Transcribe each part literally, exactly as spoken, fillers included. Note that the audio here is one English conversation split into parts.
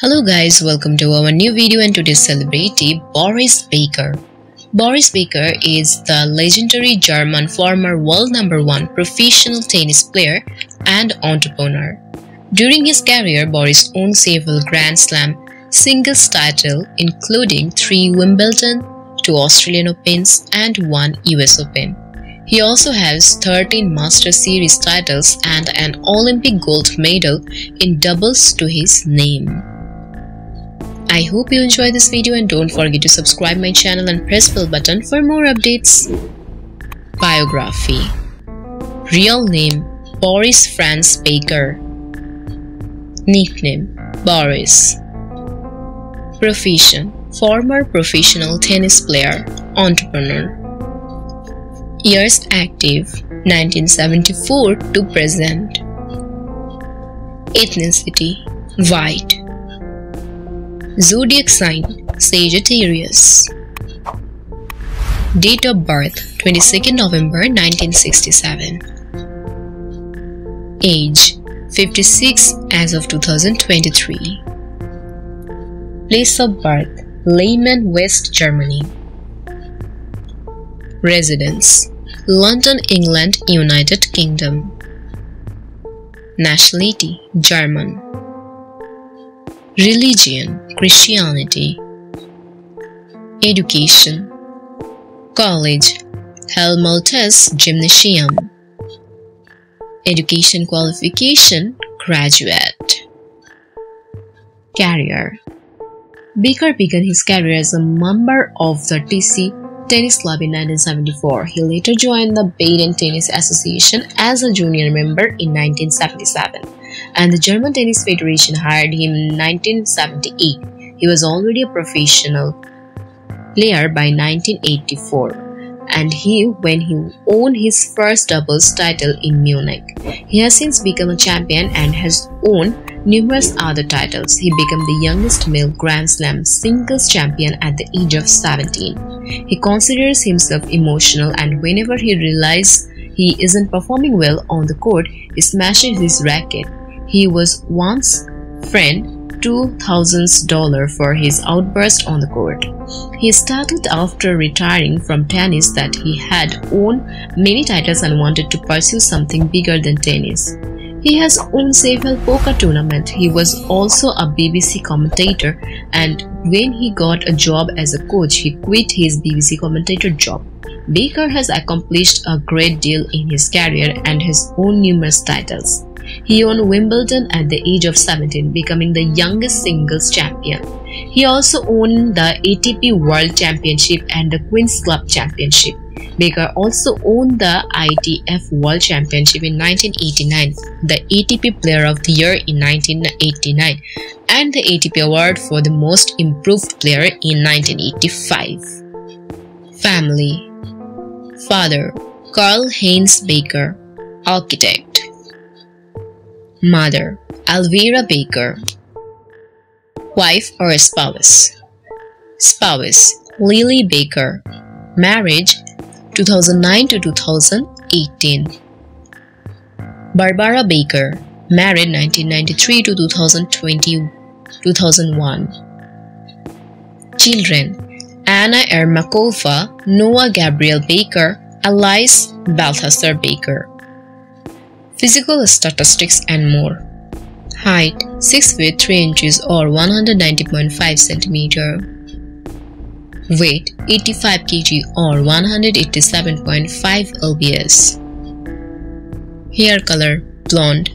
Hello guys, welcome to our new video, and today's celebrity Boris Becker. Boris Becker is the legendary German former world number one professional tennis player and entrepreneur. During his career, Boris won several Grand Slam singles titles including three Wimbledon, two Australian Opens and one U S Open. He also has thirteen Master Series titles and an Olympic gold medal in doubles to his name. I hope you enjoy this video and don't forget to subscribe my channel and press bell button for more updates. Biography. Real name Boris Franz Becker. Nickname Boris. Profession former professional tennis player, entrepreneur. Years active nineteen seventy-four to present. Ethnicity white. Zodiac sign Sagittarius. Date of birth twenty-second November nineteen sixty-seven. Age fifty-six as of two thousand twenty-three. Place of birth Leimen, West Germany. Residence London, England, United Kingdom. Nationality German. Religion Christianity. Education college Helmholtz Gymnasium. Education qualification graduate. Career. Becker began his career as a member of the T C Tennis Club in nineteen seventy-four. He later joined the Baden Tennis Association as a junior member in nineteen seventy-seven, and the German Tennis Federation hired him in nineteen seventy-eight. He was already a professional player by nineteen eighty-four, and he when he won his first doubles title in Munich. He has since become a champion and has won numerous other titles. He became the youngest male Grand Slam singles champion at the age of seventeen. He considers himself emotional, and whenever he realizes he isn't performing well on the court, he smashes his racket. He was once fined two thousand dollars for his outburst on the court. He started after retiring from tennis that he had won many titles and wanted to pursue something bigger than tennis. He has won several poker tournaments. He was also a B B C commentator, and when he got a job as a coach, he quit his B B C commentator job. Becker has accomplished a great deal in his career and has won numerous titles. He won Wimbledon at the age of seventeen, becoming the youngest singles champion. He also won the A T P World Championship and the Queen's Club Championship. Becker also won the I T F World Championship in nineteen eighty-nine, the A T P Player of the Year in nineteen eighty-nine, and the A T P Award for the Most Improved Player in nineteen eighty-five. Family. Father Karl-Heinz Becker, architect. Mother Elvira Baker. Wife or spouse. Spouse Lily Baker. Marriage two thousand nine to two thousand eighteen. Barbara Baker, married nineteen ninety-three to two thousand twenty to two thousand one. Children Anna Ermakova, Noah Gabriel Becker, Elias Balthazar Baker. Physical statistics and more. Height six feet three inches or one hundred ninety point five centimeters. Weight eighty-five kilograms or one hundred eighty-seven point five pounds. Hair color blonde.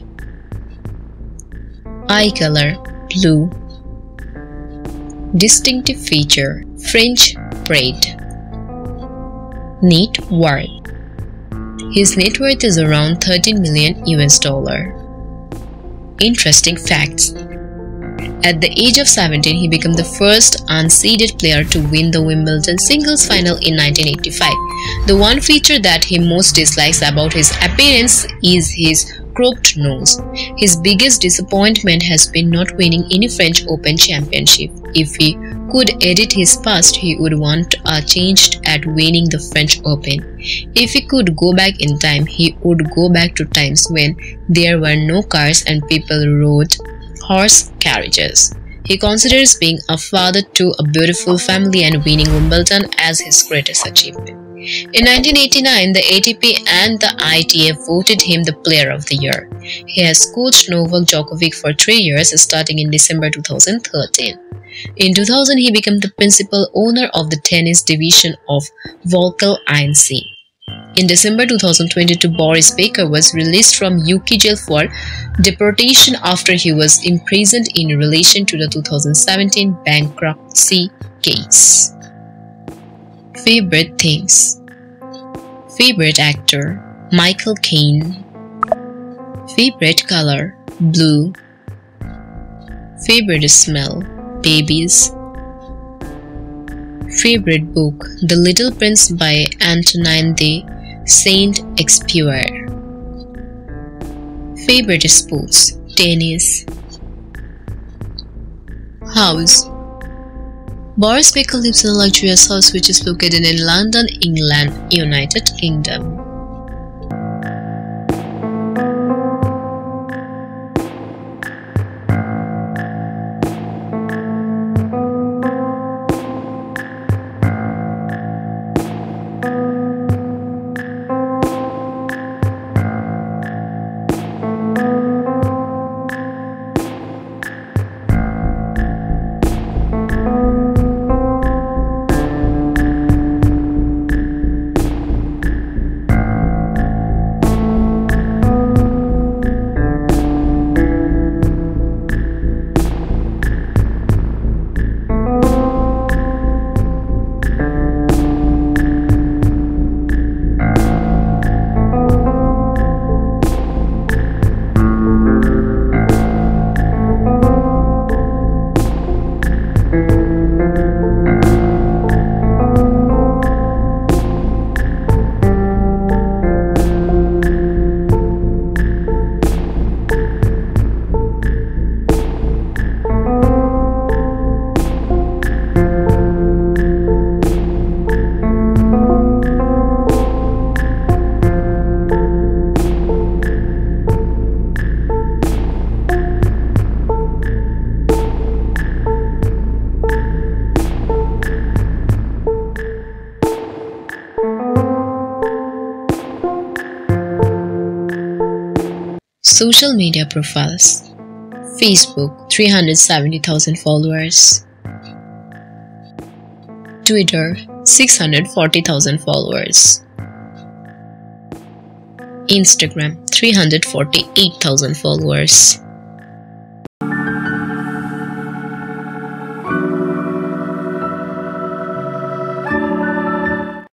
Eye color blue. Distinctive feature French braid. Net worth. His net worth is around thirteen million U S dollars. Interesting facts. At the age of seventeen, he became the first unseeded player to win the Wimbledon singles final in nineteen eighty-five. The one feature that he most dislikes about his appearance is his crooked nose. His biggest disappointment has been not winning any French Open championship. If he could edit his past, he would want a change at winning the French Open. If he could go back in time, he would go back to times when there were no cars and people rode horse carriages. He considers being a father to a beautiful family and winning Wimbledon as his greatest achievement. In nineteen eighty-nine, the A T P and the I T F voted him the Player of the Year. He has coached Novak Djokovic for three years, starting in December two thousand thirteen. In two thousand, he became the principal owner of the tennis division of Volkl I N C. In December two thousand twenty-two, Boris Becker was released from U K jail for deportation after he was imprisoned in relation to the two thousand seventeen bankruptcy case. Favorite things. Favorite actor: Michael Caine. Favorite color: blue. Favorite smell: babies. Favorite book: The Little Prince by Antoine de Saint-Exupéry. Favorite sports: tennis. House. Boris Becker lives in a luxurious house which is located in London, England, United Kingdom. Social media profiles. Facebook, three hundred seventy thousand followers. Twitter, six hundred forty thousand followers. Instagram, three hundred forty-eight thousand followers.